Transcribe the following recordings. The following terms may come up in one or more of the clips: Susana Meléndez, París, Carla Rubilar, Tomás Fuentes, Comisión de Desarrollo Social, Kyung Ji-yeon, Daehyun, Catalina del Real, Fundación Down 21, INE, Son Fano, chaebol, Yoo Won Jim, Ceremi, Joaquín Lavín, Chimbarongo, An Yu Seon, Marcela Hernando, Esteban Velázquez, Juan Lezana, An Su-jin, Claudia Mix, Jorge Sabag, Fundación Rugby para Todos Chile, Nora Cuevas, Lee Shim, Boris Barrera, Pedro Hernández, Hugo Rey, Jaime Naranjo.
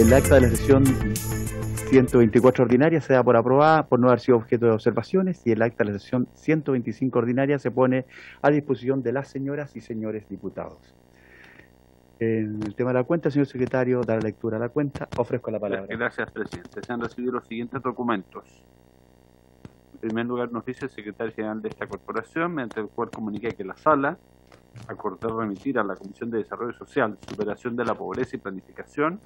El acta de la sesión 124 ordinaria se da por aprobada por no haber sido objeto de observaciones y el acta de la sesión 125 ordinaria se pone a disposición de las señoras y señores diputados. En el tema de la cuenta, señor secretario, dar lectura a la cuenta. Ofrezco la palabra. Gracias, presidente. Se han recibido los siguientes documentos. En primer lugar, nos dice el secretario general de esta corporación, mediante el cual comunica que la sala acordó remitir a la Comisión de Desarrollo Social, Superación de la Pobreza y Planificación,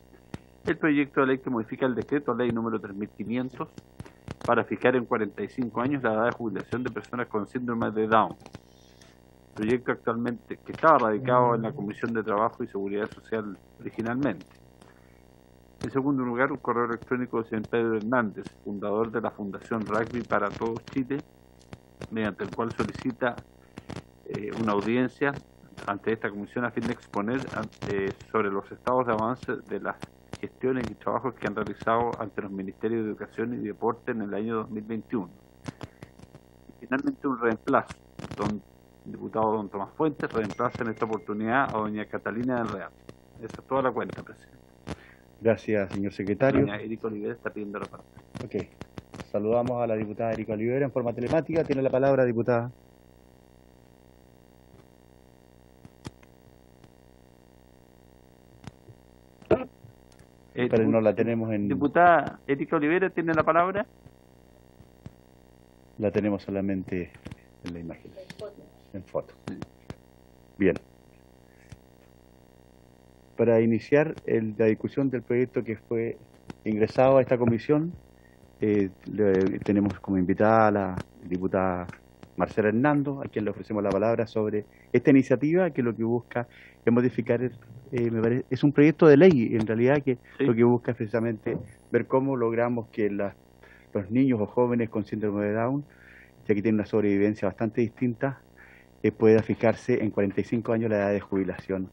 el proyecto de ley que modifica el decreto ley número 3500 para fijar en 45 años la edad de jubilación de personas con síndrome de Down. Proyecto actualmente que estaba radicado en la Comisión de Trabajo y Seguridad Social originalmente. En segundo lugar, un correo electrónico del señor Pedro Hernández, fundador de la Fundación Rugby para Todos Chile, mediante el cual solicita una audiencia ante esta comisión a fin de exponer sobre los estados de avance de las gestiones y trabajos que han realizado ante los Ministerios de Educación y Deporte en el año 2021. Y finalmente un reemplazo, donde el diputado don Tomás Fuentes reemplaza en esta oportunidad a doña Catalina del Real. Esa es toda la cuenta, presidente. Gracias, señor secretario. Doña Erika Olivera está pidiendo la palabra. Ok. Saludamos a la diputada Erika Olivera en forma telemática. Tiene la palabra, diputada. Pero no la tenemos en... Diputada Erika Olivera, ¿tiene la palabra? La tenemos solamente en la imagen. En foto. Bien. Para iniciar la discusión del proyecto que fue ingresado a esta comisión, tenemos como invitada a la diputada Marcela Hernando, a quien le ofrecemos la palabra sobre esta iniciativa, que lo que busca es modificar, es un proyecto de ley en realidad, que sí, lo que busca es precisamente ver cómo logramos que los niños o jóvenes con síndrome de Down, ya que tienen una sobrevivencia bastante distinta, pueda fijarse en 45 años la edad de jubilación.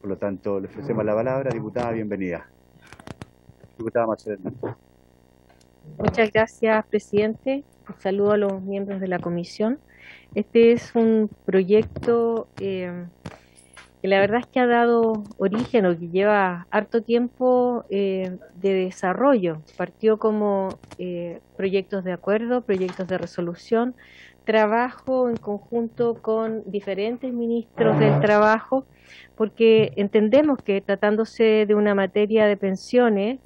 Por lo tanto, le ofrecemos la palabra. Diputada, bienvenida. Diputada Marcela Hernando. Muchas gracias, presidente. Un saludo a los miembros de la comisión. Este es un proyecto que la verdad es que ha dado origen o que lleva harto tiempo de desarrollo. Partió como proyectos de acuerdo, proyectos de resolución, trabajo en conjunto con diferentes ministros del trabajo, porque entendemos que tratándose de una materia de pensiones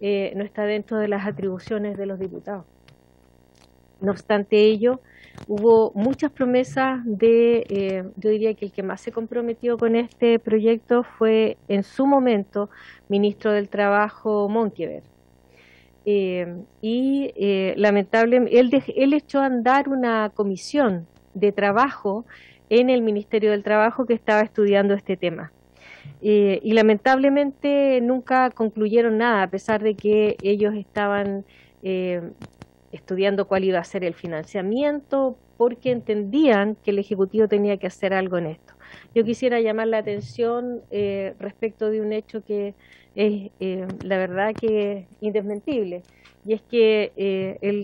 no está dentro de las atribuciones de los diputados. No obstante ello, hubo muchas promesas de, yo diría que el que más se comprometió con este proyecto fue en su momento ministro del Trabajo Monckeberg. Lamentablemente, él echó a andar una comisión de trabajo en el Ministerio del Trabajo que estaba estudiando este tema. Y lamentablemente nunca concluyeron nada, a pesar de que ellos estaban estudiando cuál iba a ser el financiamiento, porque entendían que el Ejecutivo tenía que hacer algo en esto. Yo quisiera llamar la atención respecto de un hecho que es la verdad que indesmentible, y es que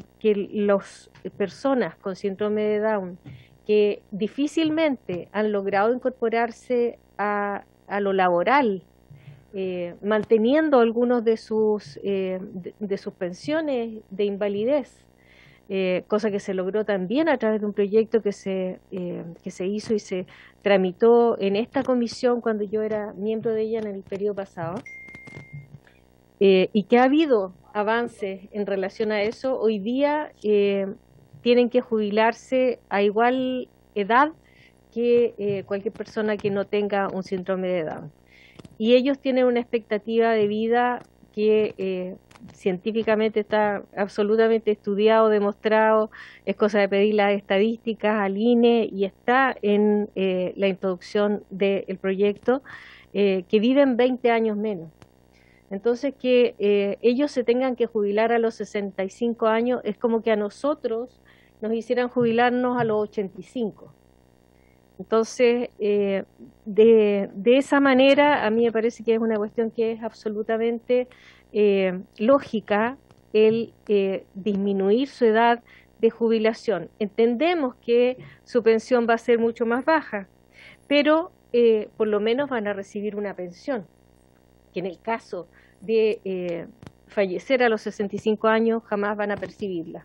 las personas con síndrome de Down que difícilmente han logrado incorporarse a lo laboral, manteniendo algunos de sus pensiones de invalidez, cosa que se logró también a través de un proyecto que se hizo y se tramitó en esta comisión cuando yo era miembro de ella en el periodo pasado, y que ha habido avances en relación a eso. Hoy día tienen que jubilarse a igual edad que cualquier persona que no tenga un síndrome de Down. Y ellos tienen una expectativa de vida que científicamente está absolutamente estudiado, demostrado, es cosa de pedir las estadísticas al INE y está en la introducción del proyecto, que viven 20 años menos. Entonces que ellos se tengan que jubilar a los 65 años es como que a nosotros nos hicieran jubilarnos a los 85. Entonces, de esa manera, a mí me parece que es una cuestión que es absolutamente lógica el disminuir su edad de jubilación. Entendemos que su pensión va a ser mucho más baja, pero por lo menos van a recibir una pensión, que en el caso de fallecer a los 65 años jamás van a percibirla.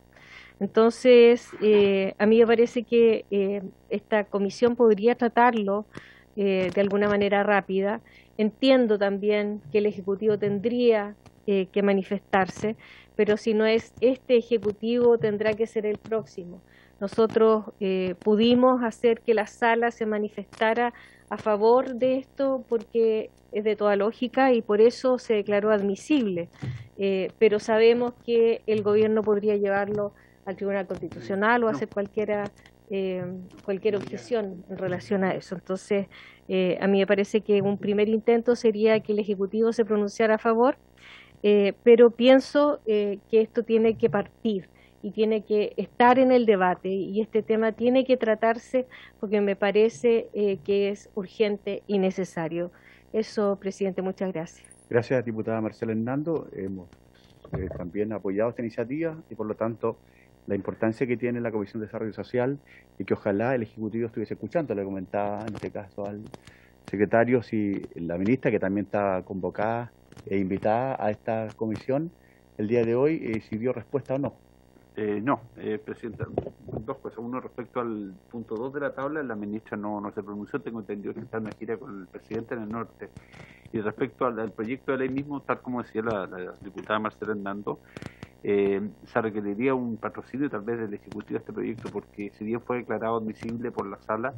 Entonces, a mí me parece que esta comisión podría tratarlo de alguna manera rápida. Entiendo también que el Ejecutivo tendría que manifestarse, pero si no es este Ejecutivo, tendrá que ser el próximo. Nosotros pudimos hacer que la sala se manifestara a favor de esto porque es de toda lógica y por eso se declaró admisible, pero sabemos que el gobierno podría llevarlo al Tribunal Constitucional o hacer cualquier objeción en relación a eso. Entonces, a mí me parece que un primer intento sería que el Ejecutivo se pronunciara a favor, pero pienso que esto tiene que partir y tiene que estar en el debate, y este tema tiene que tratarse porque me parece que es urgente y necesario. Eso, presidente, muchas gracias. Gracias, diputada Marcela Hernando. Hemos también apoyado esta iniciativa y, por lo tanto, la importancia que tiene la Comisión de Desarrollo Social y que ojalá el Ejecutivo estuviese escuchando. Le comentaba en este caso al secretario si la ministra, que también está convocada e invitada a esta comisión el día de hoy, si dio respuesta o no. Presidenta, dos cosas. Uno, respecto al punto 2 de la tabla, la ministra no se pronunció. Tengo entendido que está en una gira con el presidente en el norte. Y respecto al proyecto de ley mismo, tal como decía la diputada Marcela Hernando, se requeriría un patrocinio tal vez del Ejecutivo a este proyecto, porque si bien fue declarado admisible por la sala,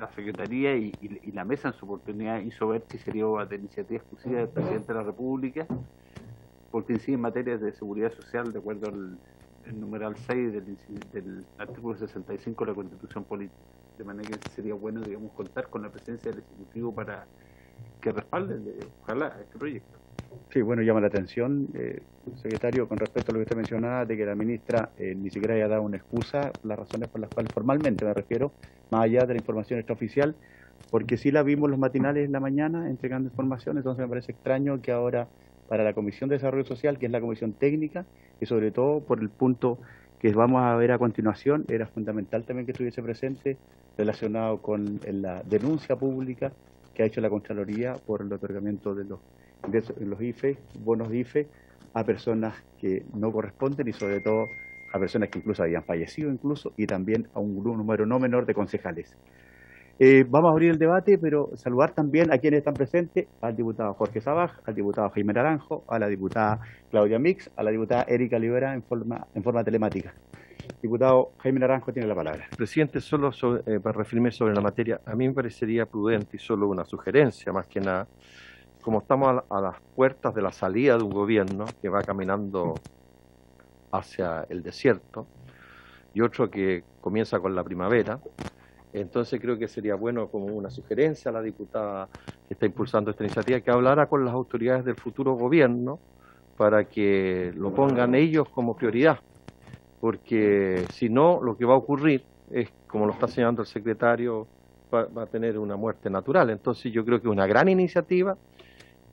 la Secretaría y la Mesa en su oportunidad hizo ver que sería de iniciativa exclusiva del Presidente de la República, porque incide en materia de seguridad social, de acuerdo al numeral 6 del artículo 65 de la Constitución Política. De manera que sería bueno, digamos, contar con la presencia del Ejecutivo para que respalde, ojalá, este proyecto. Sí, bueno, llama la atención, secretario, con respecto a lo que usted mencionaba, de que la ministra ni siquiera haya dado una excusa, las razones por las cuales formalmente me refiero, más allá de la información extraoficial, porque sí la vimos los matinales en la mañana entregando información, entonces me parece extraño que ahora, para la Comisión de Desarrollo Social, que es la comisión técnica, y sobre todo por el punto que vamos a ver a continuación, era fundamental también que estuviese presente, relacionado con la denuncia pública que ha hecho la Contraloría por el otorgamiento de los IFE, bonos de IFE, a personas que no corresponden y sobre todo a personas que incluso habían fallecido y también a un número no menor de concejales. Vamos a abrir el debate, pero saludar también a quienes están presentes, al diputado Jorge Sabag, al diputado Jaime Naranjo, a la diputada Claudia Mix, a la diputada Erika Olivera en forma telemática. Diputado Jaime Naranjo tiene la palabra. Presidente, solo para referirme sobre la materia, a mí me parecería prudente y solo una sugerencia, más que nada, como estamos a las puertas de la salida de un gobierno que va caminando hacia el desierto y otro que comienza con la primavera, entonces creo que sería bueno, como una sugerencia a la diputada que está impulsando esta iniciativa, que hablara con las autoridades del futuro gobierno para que lo pongan ellos como prioridad, porque si no, lo que va a ocurrir es, como lo está señalando el secretario, va a tener una muerte natural. Entonces yo creo que es una gran iniciativa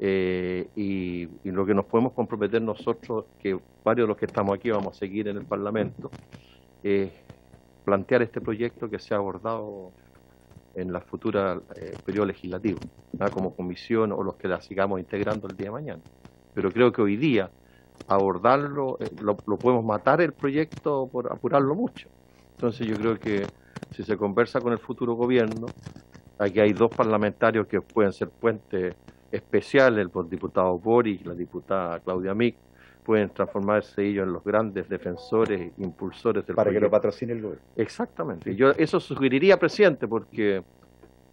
y lo que nos podemos comprometer nosotros, que varios de los que estamos aquí vamos a seguir en el Parlamento, es plantear este proyecto que sea abordado en la futura periodo legislativo, ¿verdad? Como comisión o los que la sigamos integrando el día de mañana. Pero creo que hoy día abordarlo, lo podemos matar el proyecto por apurarlo mucho. Entonces yo creo que si se conversa con el futuro gobierno, aquí hay dos parlamentarios que pueden ser puentes especiales, el diputado Boris y la diputada Claudia Mix, pueden transformarse ellos en los grandes defensores, impulsores del proyecto. Para que lo patrocine el gobierno. Exactamente. Yo eso sugeriría, presidente, porque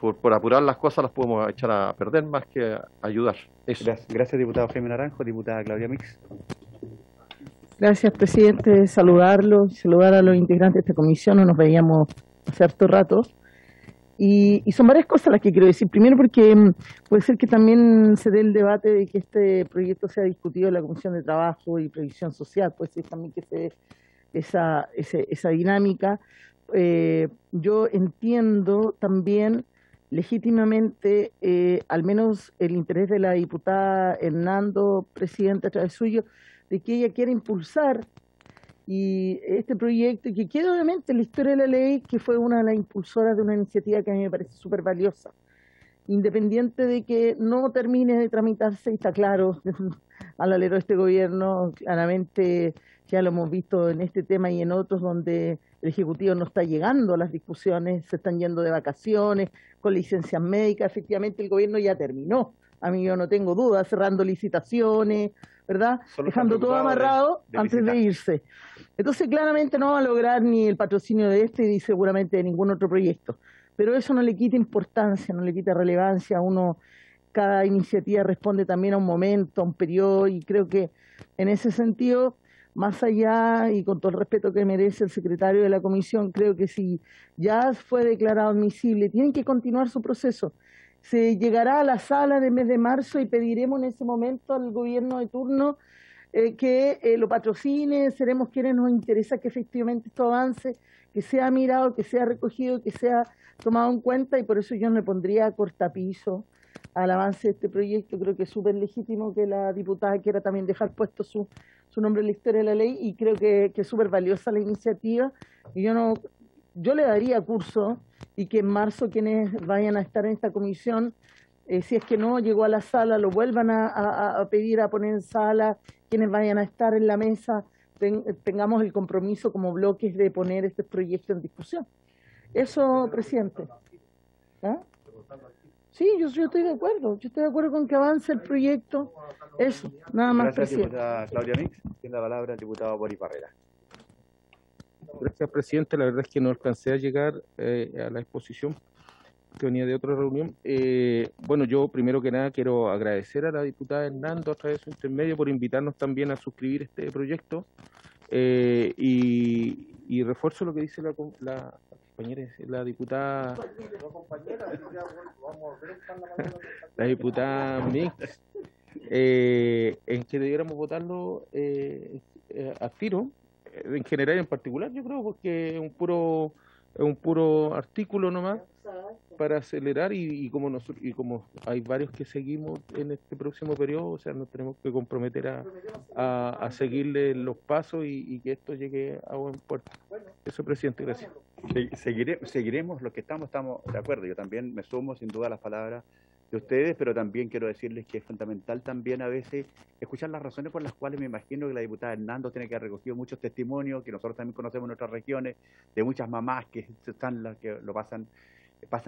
por apurar las cosas las podemos echar a perder más que a ayudar. Eso. Gracias, diputado Jaime Naranjo. Diputada Claudia Mix. Gracias, presidente. Saludar a los integrantes de esta comisión. No nos veíamos hace harto rato. Y son varias cosas las que quiero decir. Primero, porque puede ser que también se dé el debate de que este proyecto sea discutido en la Comisión de Trabajo y Previsión Social. Puede ser también que se dé esa dinámica. Yo entiendo también legítimamente, al menos el interés de la diputada Hernando, presidenta, a través suyo, de que ella quiere impulsar y este proyecto, que queda obviamente en la historia de la ley, que fue una de las impulsoras de una iniciativa que a mí me parece súper valiosa. independiente de que no termine de tramitarse, está claro, al alero de este gobierno, claramente ya lo hemos visto en este tema y en otros donde el Ejecutivo no está llegando a las discusiones, se están yendo de vacaciones, con licencias médicas, efectivamente el gobierno ya terminó, a mí yo no tengo duda, cerrando licitaciones, ¿verdad? Dejando todo amarrado antes de irse. Entonces claramente no va a lograr ni el patrocinio de este ni seguramente de ningún otro proyecto. Pero eso no le quita importancia, no le quita relevancia. Uno, cada iniciativa responde también a un momento, a un periodo, y creo que en ese sentido, más allá y con todo el respeto que merece el secretario de la comisión, creo que si ya fue declarado admisible, tienen que continuar su proceso. Se llegará a la sala del mes de marzo y pediremos en ese momento al gobierno de turno que lo patrocine, seremos quienes nos interesa que efectivamente esto avance, que sea mirado, que sea recogido, que sea tomado en cuenta, y por eso yo no le pondría cortapiso al avance de este proyecto. Creo que es súper legítimo que la diputada quiera también dejar puesto su nombre en la historia de la ley, y creo que es súper valiosa la iniciativa, y yo le daría curso, y que en marzo quienes vayan a estar en esta comisión, si es que no llegó a la sala, lo vuelvan a pedir, a poner en sala, quienes vayan a estar en la mesa, tengamos el compromiso como bloques de poner este proyecto en discusión. Eso, presidente. ¿Ah? Sí, yo estoy de acuerdo. Yo estoy de acuerdo con que avance el proyecto. Eso, nada más, presidente. Gracias, diputada Claudia Mix. Tiene la palabra el diputado Boris Barrera. Gracias, presidente. La verdad es que no alcancé a llegar a la exposición que venía de otra reunión. Bueno, yo primero que nada quiero agradecer a la diputada Hernando a través de su intermedio por invitarnos también a suscribir este proyecto. Y refuerzo lo que dice la compañera, la diputada, la diputada Mix, en que debiéramos votarlo a tiro, en general y en particular, yo creo, porque es un puro artículo nomás para acelerar, y como hay varios que seguimos en este próximo periodo, o sea, nos tenemos que comprometer a seguirle los pasos y que esto llegue a buen puerto. Eso, presidente, gracias. Seguiremos los que estamos de acuerdo. Yo también me sumo sin duda a las palabras de ustedes, pero también quiero decirles que es fundamental también a veces escuchar las razones por las cuales me imagino que la diputada Hernando tiene que haber recogido muchos testimonios que nosotros también conocemos en otras regiones, de muchas mamás que están las que lo pasan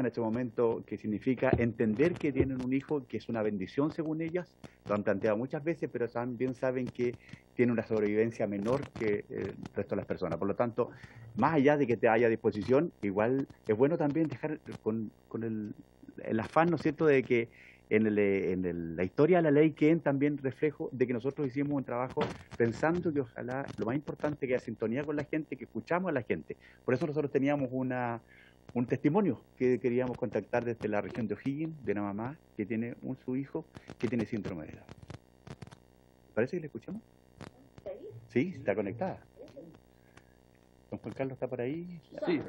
este momento, que significa entender que tienen un hijo que es una bendición según ellas, lo han planteado muchas veces, pero también saben que tiene una sobrevivencia menor que el resto de las personas. Por lo tanto, más allá de que te haya disposición, igual es bueno también dejar con el afán, ¿no es cierto?, de que la historia de la ley queden también reflejo de que nosotros hicimos un trabajo pensando que ojalá lo más importante que la sintonía con la gente, que escuchamos a la gente. Por eso nosotros teníamos un testimonio que queríamos contactar desde la región de O'Higgins, de una mamá que tiene su hijo que tiene síndrome de Down. ¿Parece que le escuchamos? Sí, está conectada. Don Juan Carlos está por ahí. Sí.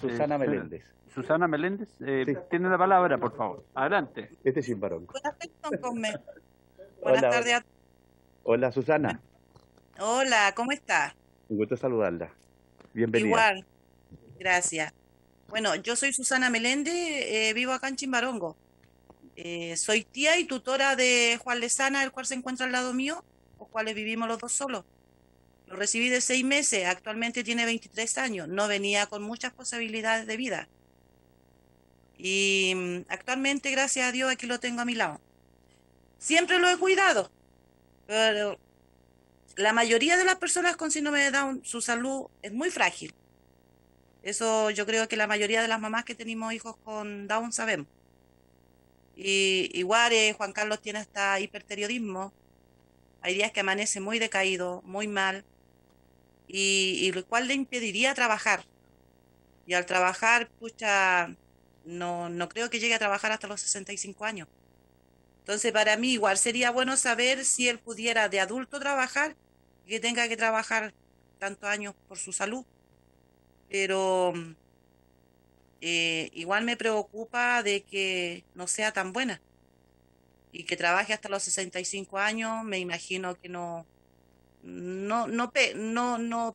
Susana Meléndez. Susana Meléndez, sí, tiene la palabra, por favor. Adelante. Este es Chimbarongo. Buenas tardes a todos. Hola, Susana. Hola, ¿cómo está? Un gusto saludarla. Bienvenida. Igual. Gracias. Bueno, yo soy Susana Meléndez, vivo acá en Chimbarongo. Soy tía y tutora de Juan Lezana, el cual se encuentra al lado mío, los cuales vivimos los dos solos. Lo recibí de 6 meses, actualmente tiene 23 años, no venía con muchas posibilidades de vida. Y actualmente, gracias a Dios, aquí lo tengo a mi lado. Siempre lo he cuidado, pero la mayoría de las personas con síndrome de Down, su salud es muy frágil. Eso yo creo que la mayoría de las mamás que tenemos hijos con Down sabemos. Y igual Juan Carlos tiene hasta hipertiroidismo. Hay días que amanece muy decaído, muy mal, y lo cual le impediría trabajar. Y al trabajar, pucha, no creo que llegue a trabajar hasta los 65 años. Entonces para mí igual sería bueno saber si él pudiera de adulto trabajar y que tenga que trabajar tantos años por su salud. Pero igual me preocupa de que no sea tan buena y que trabaje hasta los 65 años, me imagino que no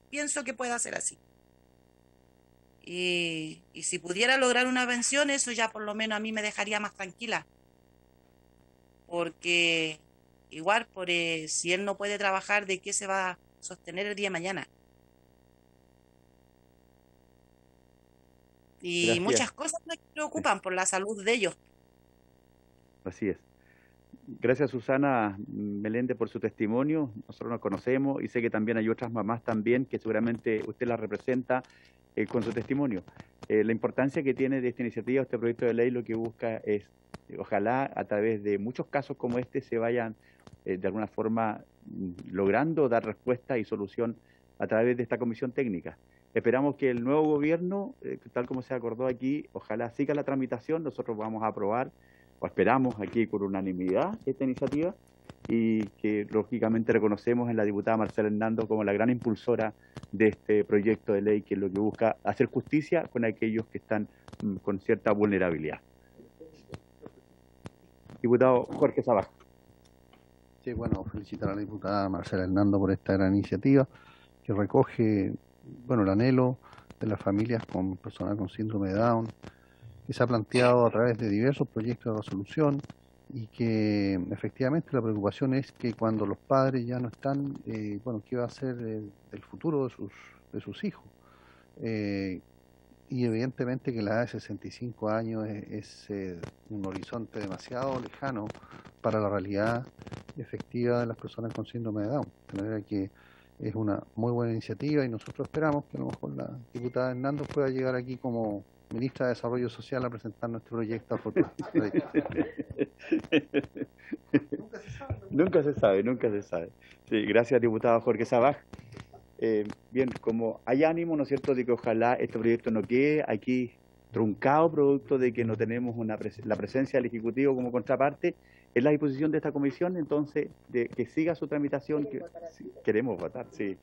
pienso que pueda ser así. y si pudiera lograr una pensión, eso ya por lo menos a mí me dejaría más tranquila, porque igual si él no puede trabajar, ¿de qué se va a sostener el día de mañana? Y gracias. Muchas cosas me preocupan por la salud de ellos. Así es. Gracias, Susana Meléndez, por su testimonio. Nosotros nos conocemos y sé que también hay otras mamás también que seguramente usted las representa con su testimonio. La importancia que tiene de esta iniciativa, este proyecto de ley, lo que busca es, ojalá a través de muchos casos como este se vayan de alguna forma logrando dar respuesta y solución a través de esta comisión técnica. Esperamos que el nuevo gobierno, tal como se acordó aquí, ojalá siga la tramitación. Nosotros vamos a aprobar, o esperamos aquí con unanimidad, esta iniciativa, y que lógicamente reconocemos en la diputada Marcela Hernando como la gran impulsora de este proyecto de ley, que es lo que busca hacer justicia con aquellos que están con cierta vulnerabilidad. Diputado Jorge Sabag. Sí, bueno, felicitar a la diputada Marcela Hernando por esta gran iniciativa que recoge, bueno, el anhelo de las familias con personas con síndrome de Down, que se ha planteado a través de diversos proyectos de resolución, y que efectivamente la preocupación es que cuando los padres ya no están, bueno, ¿qué va a ser el futuro de sus hijos? Y evidentemente que la edad de 65 años es un horizonte demasiado lejano para la realidad efectiva de las personas con síndrome de Down. De manera que es una muy buena iniciativa y nosotros esperamos que a lo mejor la diputada Hernández pueda llegar aquí como ministra de Desarrollo Social a presentar nuestro proyecto. Nunca se sabe. Nunca se sabe, nunca se sabe. Sí, gracias, diputado Jorge Sabag. Bien, como hay ánimo, ¿no es cierto?, de que ojalá este proyecto no quede aquí truncado, producto de que no tenemos la presencia del Ejecutivo como contraparte, es la disposición de esta comisión, entonces, de que siga su tramitación. Queremos votar, sí,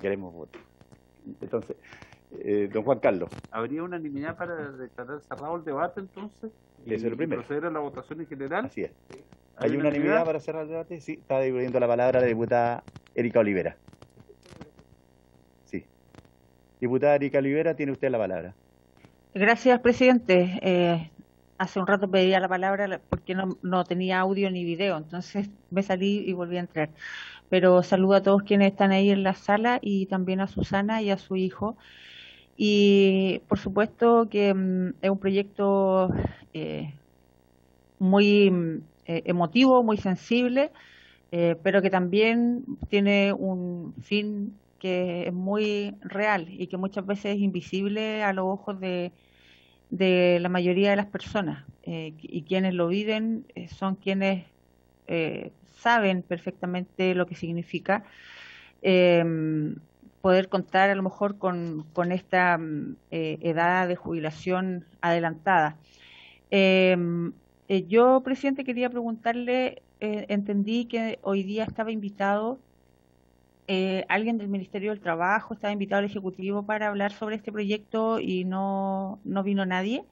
queremos votar. Entonces, don Juan Carlos. ¿Habría unanimidad para declarar cerrado el debate, entonces? Eso es lo primero. ¿Y proceder a la votación en general? Así es. ¿Hay unanimidad para cerrar el debate? Sí, está devolviendo la palabra la diputada Erika Olivera. Sí. Diputada Erika Olivera, tiene usted la palabra. Gracias, presidente. Hace un rato pedía la palabra porque no tenía audio ni video, entonces me salí y volví a entrar. Pero saludo a todos quienes están ahí en la sala y también a Susana y a su hijo. Y por supuesto que es un proyecto muy emotivo, muy sensible, pero que también tiene un fin que es muy real y que muchas veces es invisible a los ojos de la mayoría de las personas. Y quienes lo viven son quienes saben perfectamente lo que significa poder contar a lo mejor con esta edad de jubilación adelantada. Yo, presidente, quería preguntarle, entendí que hoy día estaba invitado alguien del Ministerio del Trabajo, estaba invitado al Ejecutivo para hablar sobre este proyecto y no vino nadie.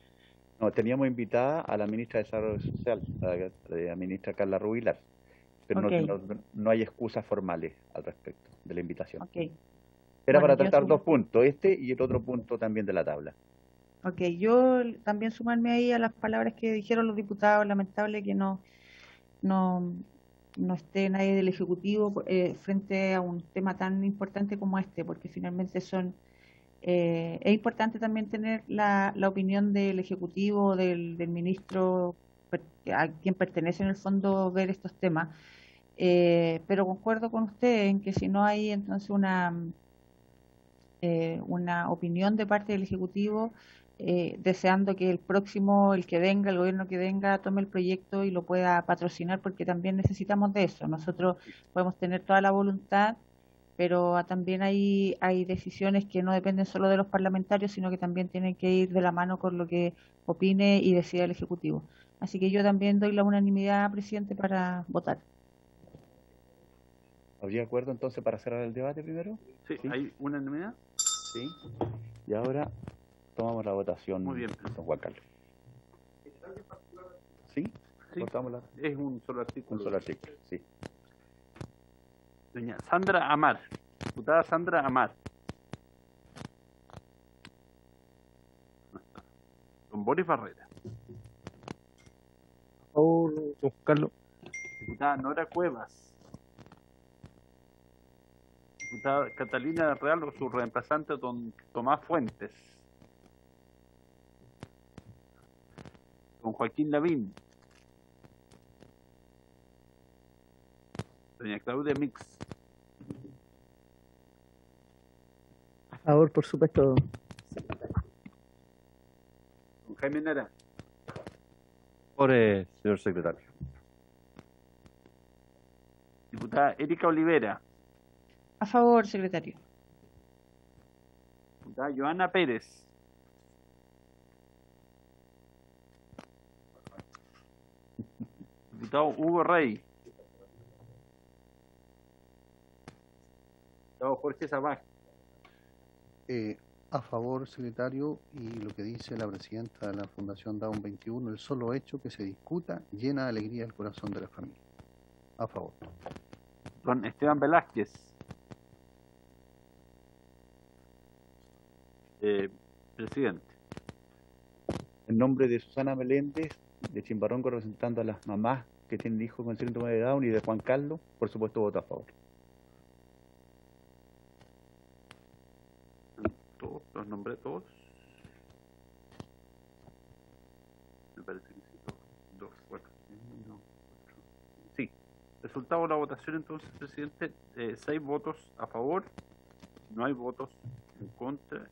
No, teníamos invitada a la ministra de Desarrollo Social, a la ministra Carla Rubilar, pero okay, no hay excusas formales al respecto de la invitación. Okay. Era para tratar dos puntos, este y el otro punto también de la tabla. Ok, yo también sumarme ahí a las palabras que dijeron los diputados. Lamentable que no esté nadie del Ejecutivo frente a un tema tan importante como este, porque finalmente son... es importante también tener la opinión del Ejecutivo, del ministro, a quien pertenece en el fondo ver estos temas, pero concuerdo con usted en que si no hay entonces una opinión de parte del Ejecutivo, deseando que el que venga, el gobierno que venga, tome el proyecto y lo pueda patrocinar, porque también necesitamos de eso. Nosotros podemos tener toda la voluntad, pero también hay decisiones que no dependen solo de los parlamentarios, sino que también tienen que ir de la mano con lo que opine y decida el Ejecutivo. Así que yo también doy la unanimidad, presidente, para votar. ¿Habría acuerdo entonces para cerrar el debate primero? Sí, ¿sí? ¿Hay unanimidad? Sí. Y ahora tomamos la votación. Muy bien, don Juan Carlos. ¿Sí? Sí. Es un solo artículo. Un solo artículo, sí. Doña Sandra Amar, diputada Sandra Amar. Boris Barrera. Por favor, don Carlos. Diputada Nora Cuevas. Diputada Catalina del Real o su reemplazante, don Tomás Fuentes. Don Joaquín Lavín. Doña Claudia Mix. A favor, por supuesto. Don Jaime Naranjo. Por señor secretario. Diputada Erika Olivera. A favor, secretario. Diputada Joana Pérez. Diputado Hugo Rey. Jorge Sabag. A favor, secretario, y lo que dice la presidenta de la Fundación Down 21, el solo hecho que se discuta llena de alegría el corazón de la familia. A favor. Don Esteban Velázquez. Presidente. En nombre de Susana Meléndez, de Chimbarongo, representando a las mamás que tienen hijos con síndrome de Down, y de Juan Carlos, por supuesto, voto a favor. Los nombré todos. Me parece que sí, dos, cuatro, uno, ocho. Sí. Resultado de la votación, entonces, presidente: 6 votos a favor, no hay votos en contra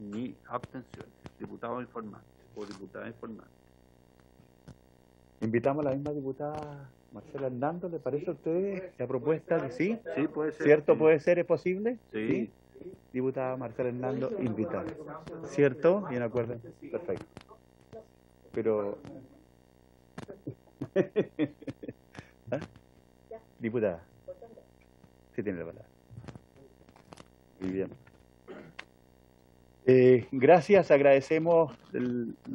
ni abstenciones. Diputado informante o diputada informante. Invitamos a la misma diputada Marcela Hernando, ¿le parece a ustedes la propuesta de sí? Sí, puede ser. ¿Cierto? Sí. ¿Puede ser? ¿Es posible? Sí. ¿Sí? Diputada Marcela Hernando, invitada. ¿Cierto? ¿Bien acuerdo? Perfecto. Pero... ¿Ah? Diputada. Sí tiene la palabra. Muy bien. Gracias, agradecemos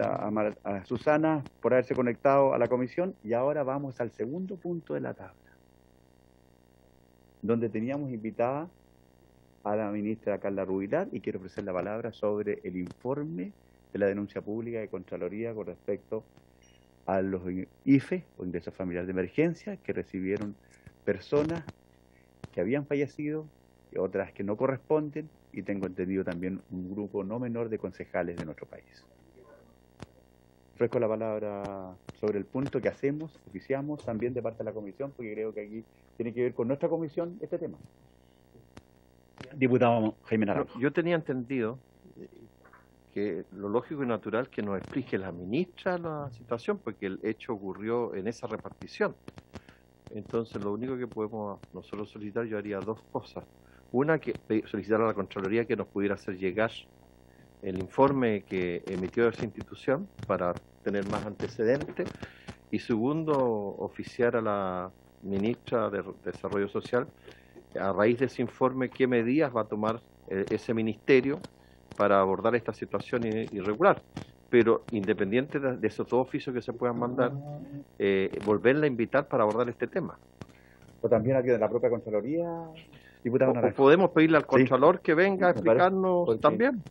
a Susana por haberse conectado a la comisión, y ahora vamos al segundo punto de la tabla, donde teníamos invitada a la ministra Carla Rubilar, y quiero ofrecer la palabra sobre el informe de la denuncia pública de Contraloría con respecto a los IFE, o ingresos familiares de emergencia, que recibieron personas que habían fallecido y otras que no corresponden, y tengo entendido también un grupo no menor de concejales de nuestro país. Ofrezco la palabra sobre el punto que hacemos, oficiamos también de parte de la comisión, porque creo que aquí tiene que ver con nuestra comisión este tema. Diputado Jaime Naranjo. Yo tenía entendido que lo lógico y natural que nos explique la ministra la situación, porque el hecho ocurrió en esa repartición. Entonces, lo único que podemos nosotros solicitar, yo haría dos cosas. Una, que solicitar a la Contraloría que nos pudiera hacer llegar el informe que emitió esa institución para tener más antecedentes. Y segundo, oficiar a la ministra de Desarrollo Social, a raíz de ese informe, qué medidas va a tomar ese ministerio para abordar esta situación irregular. Pero independiente de esos dos oficios que se puedan mandar, volverla a invitar para abordar este tema. O también alguien de la propia Contraloría... O podemos pedirle al Contralor, sí, que venga a explicarnos, pues, también.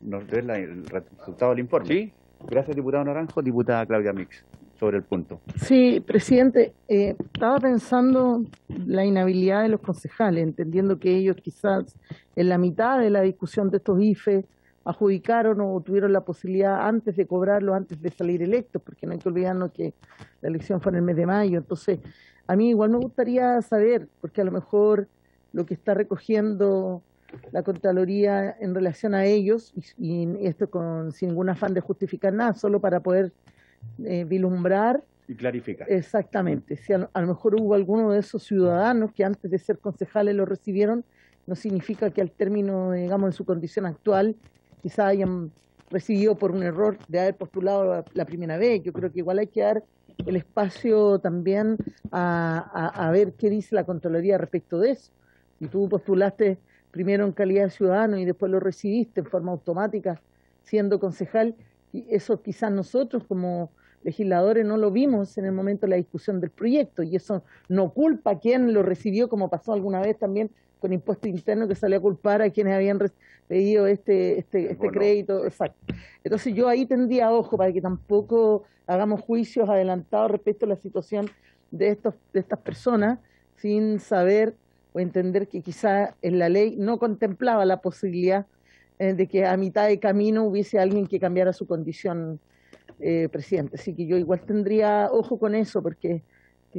Nos dé el resultado del informe. Sí. Gracias, diputado Naranjo. Diputada Claudia Mix, sobre el punto. Sí, presidente, estaba pensando la inhabilidad de los concejales, entendiendo que ellos quizás en la mitad de la discusión de estos IFE adjudicaron o tuvieron la posibilidad antes de cobrarlo, antes de salir electos, porque no hay que olvidarnos que la elección fue en el mes de mayo. Entonces, a mí igual me gustaría saber, porque a lo mejor... lo que está recogiendo la Contraloría en relación a ellos, y esto sin ningún afán de justificar nada, solo para poder vislumbrar. Y clarificar. Exactamente. Si a lo mejor hubo alguno de esos ciudadanos que antes de ser concejales lo recibieron, no significa que al término, digamos, en su condición actual, quizá hayan recibido por un error de haber postulado la primera vez. Yo creo que igual hay que dar el espacio también a ver qué dice la Contraloría respecto de eso. Y tú postulaste primero en calidad de ciudadano y después lo recibiste en forma automática siendo concejal, y eso quizás nosotros como legisladores no lo vimos en el momento de la discusión del proyecto, y eso no culpa a quien lo recibió, como pasó alguna vez también con impuesto interno, que salió a culpar a quienes habían pedido este crédito. Exacto. Entonces yo ahí tendría ojo para que tampoco hagamos juicios adelantados respecto a la situación de estas personas sin saber o entender que quizá en la ley no contemplaba la posibilidad de que a mitad de camino hubiese alguien que cambiara su condición presidente. Así que yo igual tendría ojo con eso, porque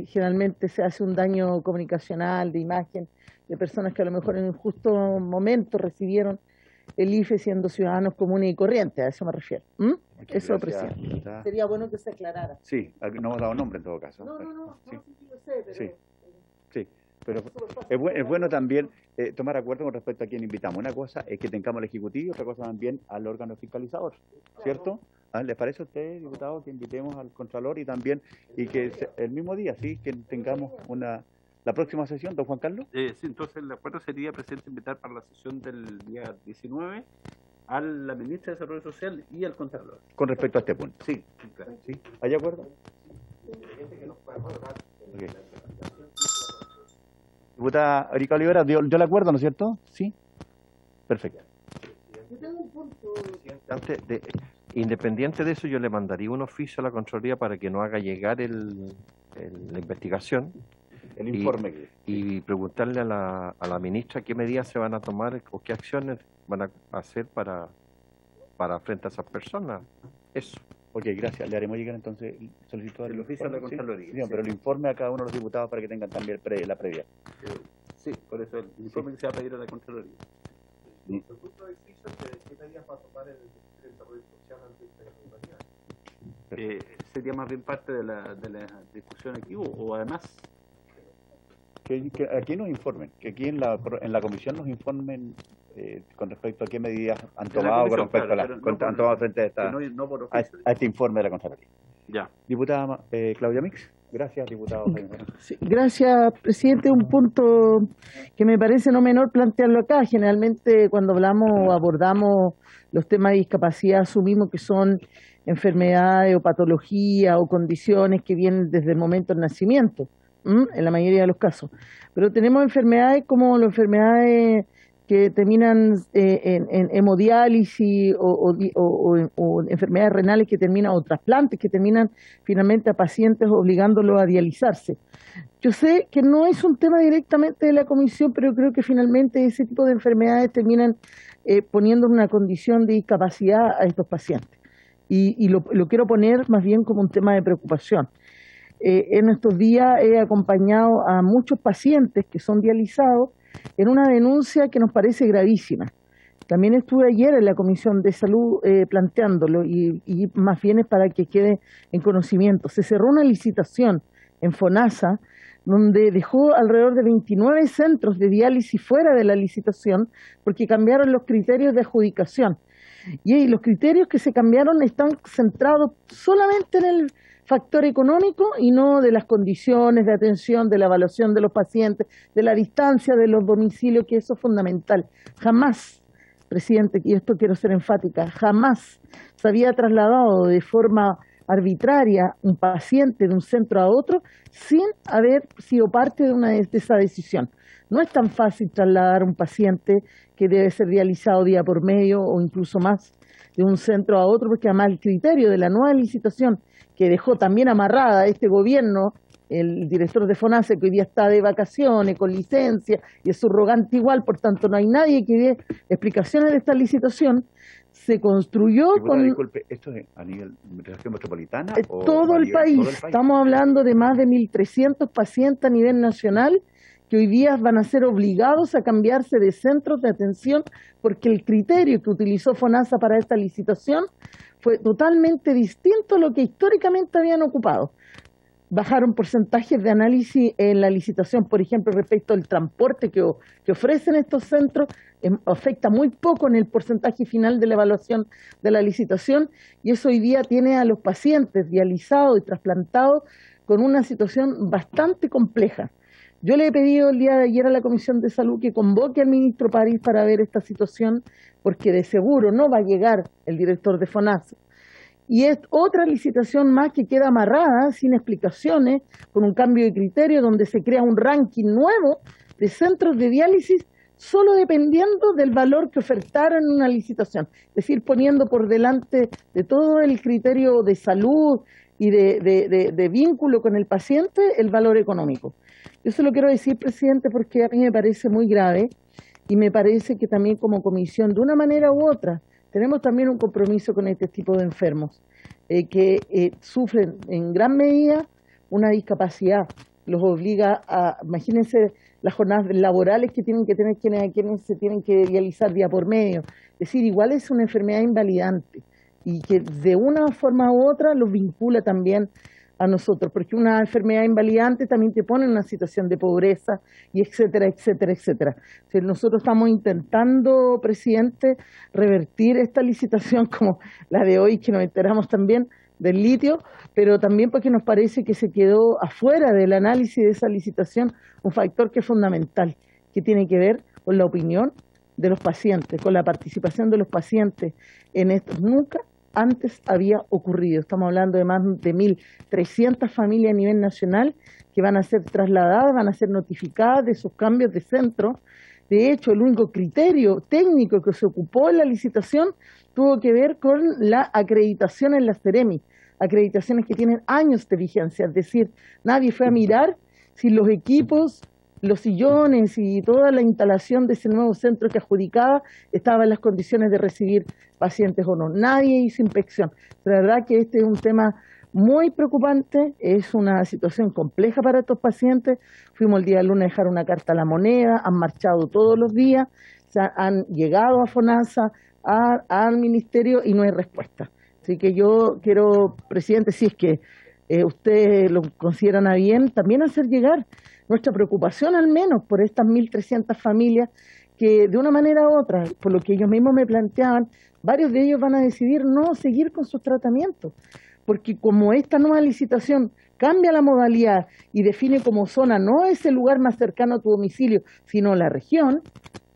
generalmente se hace un daño comunicacional, de imagen, de personas que a lo mejor en un justo momento recibieron el IFE siendo ciudadanos comunes y corrientes, a eso me refiero. ¿Mm? Eso, presidente. Sería bueno que se aclarara. Sí, no hemos dado nombre en todo caso. No, sí. No lo sé, pero... Sí. Sí. Pero es bueno también tomar acuerdo con respecto a quién invitamos. Una cosa es que tengamos al Ejecutivo, otra cosa también al órgano fiscalizador, ¿cierto? Ah, ¿les parece a ustedes, diputados, que invitemos al Contralor y también, y que el mismo día, sí, que tengamos una... ¿La próxima sesión, don Juan Carlos? Sí, entonces el acuerdo sería, presidente, invitar para la sesión del día 19 a la Ministra de Desarrollo Social y al Contralor. Con respecto a este punto. Sí, claro. ¿Sí? ¿Hay acuerdo? Okay. Diputada Erika Olivera, ¿dio el acuerdo, no es cierto? Sí. Perfecto. Yo tengo un punto. Independiente de eso, yo le mandaría un oficio a la Contraloría para que no haga llegar la investigación. El informe. Y preguntarle a la ministra qué medidas se van a tomar o qué acciones van a hacer para frente a esas personas. Eso. Ok, gracias. Le haremos llegar entonces solicitar el oficio a la Contraloría. Sí, pero el informe a cada uno de los diputados para que tengan también la previa. Sí, por eso el informe que se va a pedir a la Contraloría. ¿Sí? ¿Qué medidas va a tomar el desarrollo social ante esta compañía? Sería más bien parte de la discusión aquí o además... Que aquí nos informen, que aquí en la comisión nos informen con respecto a qué medidas han tomado con respecto a este informe de la Contraloría. Ya. Diputada Claudia Mix, gracias, diputado. Sí, gracias, presidente. Un punto que me parece no menor plantearlo acá. Generalmente cuando hablamos o abordamos los temas de discapacidad asumimos que son enfermedades o patologías o condiciones que vienen desde el momento del nacimiento. En la mayoría de los casos, pero tenemos enfermedades como las enfermedades que terminan en hemodiálisis o enfermedades renales que terminan, o trasplantes que terminan finalmente a pacientes obligándolos a dializarse. Yo sé que no es un tema directamente de la comisión, pero creo que finalmente ese tipo de enfermedades terminan poniendo una condición de discapacidad a estos pacientes, y lo quiero poner más bien como un tema de preocupación. En estos días he acompañado a muchos pacientes que son dializados en una denuncia que nos parece gravísima. También estuve ayer en la Comisión de Salud planteándolo, y más bien es para que quede en conocimiento. Se cerró una licitación en FONASA donde dejó alrededor de 29 centros de diálisis fuera de la licitación porque cambiaron los criterios de adjudicación. Y los criterios que se cambiaron están centrados solamente en el factor económico y no de las condiciones de atención, de la evaluación de los pacientes, de la distancia de los domicilios, que eso es fundamental. Jamás, presidente, y esto quiero ser enfática, jamás se había trasladado de forma arbitraria un paciente de un centro a otro sin haber sido parte de esa decisión. No es tan fácil trasladar un paciente que debe ser dializado día por medio o incluso más de un centro a otro, porque además el criterio de la nueva licitación que dejó también amarrada a este gobierno, el director de FONASA, que hoy día está de vacaciones, con licencia, y es subrogante igual, por tanto no hay nadie que dé explicaciones de esta licitación, se construyó con... Disculpe, ¿esto es a nivel de región metropolitana? Todo el país, estamos hablando de más de 1.300 pacientes a nivel nacional, que hoy día van a ser obligados a cambiarse de centros de atención porque el criterio que utilizó FONASA para esta licitación fue totalmente distinto a lo que históricamente habían ocupado. Bajaron porcentajes de análisis en la licitación, por ejemplo, respecto al transporte que ofrecen estos centros, afecta muy poco en el porcentaje final de la evaluación de la licitación, y eso hoy día tiene a los pacientes dializados y trasplantados con una situación bastante compleja. Yo le he pedido el día de ayer a la Comisión de Salud que convoque al ministro París para ver esta situación, porque de seguro no va a llegar el director de FONASA. y es otra licitación más que queda amarrada, sin explicaciones, con un cambio de criterio donde se crea un ranking nuevo de centros de diálisis solo dependiendo del valor que ofertaron en una licitación. Es decir, poniendo por delante de todo el criterio de salud y de vínculo con el paciente el valor económico. Yo se lo quiero decir, presidente, porque a mí me parece muy grave y me parece que también como comisión, de una manera u otra, tenemos también un compromiso con este tipo de enfermos que sufren en gran medida una discapacidad. Los obliga a, imagínense las jornadas laborales que tienen que tener quienes se tienen que dializar día por medio. Es decir, igual es una enfermedad invalidante y que de una forma u otra los vincula también a nosotros, porque una enfermedad invalidante también te pone en una situación de pobreza, y etcétera, etcétera, etcétera. O sea, nosotros estamos intentando, presidente, revertir esta licitación como la de hoy, que nos enteramos también del litio, pero también porque nos parece que se quedó afuera del análisis de esa licitación un factor que es fundamental, que tiene que ver con la opinión de los pacientes, con la participación de los pacientes en esto. Nunca antes había ocurrido. Estamos hablando de más de 1.300 familias a nivel nacional que van a ser trasladadas, van a ser notificadas de sus cambios de centro. De hecho, el único criterio técnico que se ocupó en la licitación tuvo que ver con la acreditación en la Ceremi, acreditaciones que tienen años de vigencia. Es decir, nadie fue a mirar si los equipos, los sillones y toda la instalación de ese nuevo centro que adjudicaba estaba en las condiciones de recibir pacientes o no. Nadie hizo inspección. La verdad que este es un tema muy preocupante, es una situación compleja para estos pacientes. Fuimos el día lunes a dejar una carta a la moneda, han marchado todos los días, han llegado a FONASA, al ministerio y no hay respuesta. Así que yo quiero, presidente, si es que ustedes lo consideran a bien, también hacer llegar nuestra preocupación al menos por estas 1.300 familias que de una manera u otra, por lo que ellos mismos me planteaban, varios de ellos van a decidir no seguir con sus tratamientos, porque como esta nueva licitación cambia la modalidad y define como zona no es el lugar más cercano a tu domicilio, sino la región,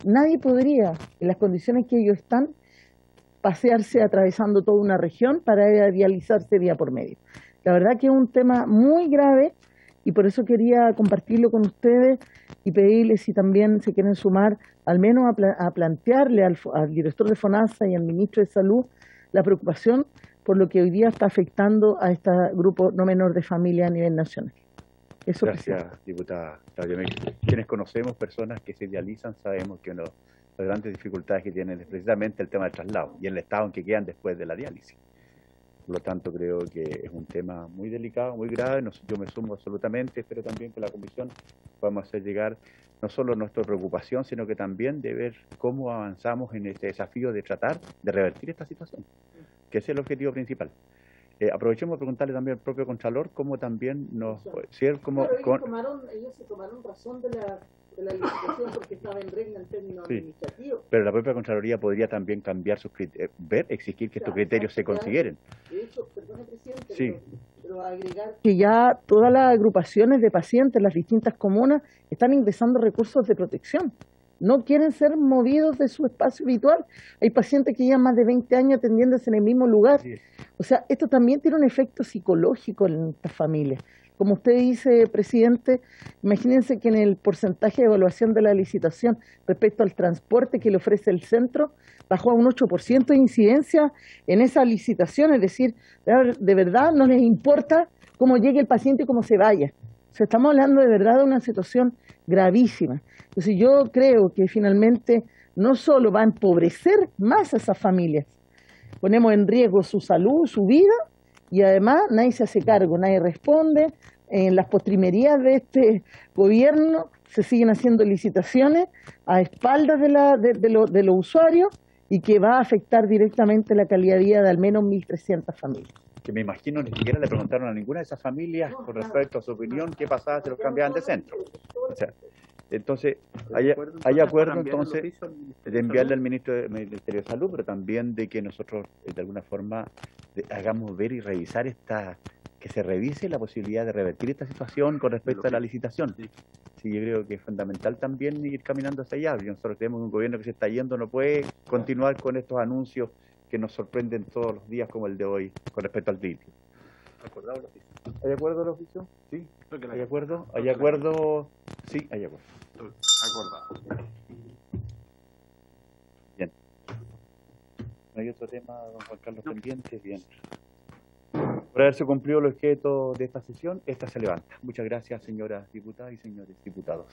nadie podría, en las condiciones que ellos están, pasearse atravesando toda una región para dializarse día por medio. La verdad que es un tema muy grave y por eso quería compartirlo con ustedes y pedirles si también se quieren sumar, al menos a plantearle al director de FONASA y al ministro de Salud la preocupación por lo que hoy día está afectando a este grupo no menor de familia a nivel nacional. Eso. Gracias, diputada Claudia Mix. Quienes conocemos personas que se dializan sabemos que una de las grandes dificultades que tienen es precisamente el tema del traslado y el estado en que quedan después de la diálisis. Por lo tanto, creo que es un tema muy delicado, muy grave. Yo me sumo absolutamente, espero también que la comisión podamos hacer llegar no solo nuestra preocupación, sino que también de ver cómo avanzamos en este desafío de tratar de revertir esta situación, que ese es el objetivo principal. Aprovechemos de preguntarle también al propio Contralor cómo también nos... ¿sí? Como, claro, ellos se tomaron razón de la licitación porque estaba en regla en términos administrativos. Pero la propia Contraloría podría también cambiar sus criterios, exigir que estos criterios se consideren. De hecho, perdón, presidente, sí, pero agregar que ya todas las agrupaciones de pacientes, las distintas comunas, están ingresando recursos de protección. No quieren ser movidos de su espacio habitual. Hay pacientes que llevan más de 20 años atendiéndose en el mismo lugar. O sea, esto también tiene un efecto psicológico en estas familias. Como usted dice, presidente, imagínense que en el porcentaje de evaluación de la licitación respecto al transporte que le ofrece el centro, bajó a un 8% de incidencia en esa licitación. Es decir, de verdad no les importa cómo llegue el paciente y cómo se vaya. O sea, estamos hablando de verdad de una situación gravísima. Entonces yo creo que finalmente no solo va a empobrecer más a esas familias, ponemos en riesgo su salud, su vida, y además nadie se hace cargo, nadie responde. En las postrimerías de este gobierno se siguen haciendo licitaciones a espaldas de los usuarios y que va a afectar directamente la calidad de vida de al menos 1.300 familias. Que me imagino ni siquiera le preguntaron a ninguna de esas familias con respecto a su opinión qué pasaba si los cambiaban de centro. O sea, entonces, hay acuerdo entonces de enviarle al Ministerio de Salud, pero también de que nosotros de alguna forma hagamos ver y revisar que se revise la posibilidad de revertir esta situación con respecto a la licitación. Sí, yo creo que es fundamental también ir caminando hacia allá. Nosotros tenemos un gobierno que se está yendo, no puede continuar con estos anuncios que nos sorprenden todos los días como el de hoy con respecto al litio. ¿Hay acuerdo, los oficios? Sí. ¿Hay acuerdo? ¿Hay acuerdo? Sí, hay acuerdo. Acordado. Bien. ¿No hay otro tema, don Juan Carlos, pendiente? Bien. Por haberse cumplido el objeto de esta sesión, esta se levanta. Muchas gracias, señoras diputadas y señores diputados.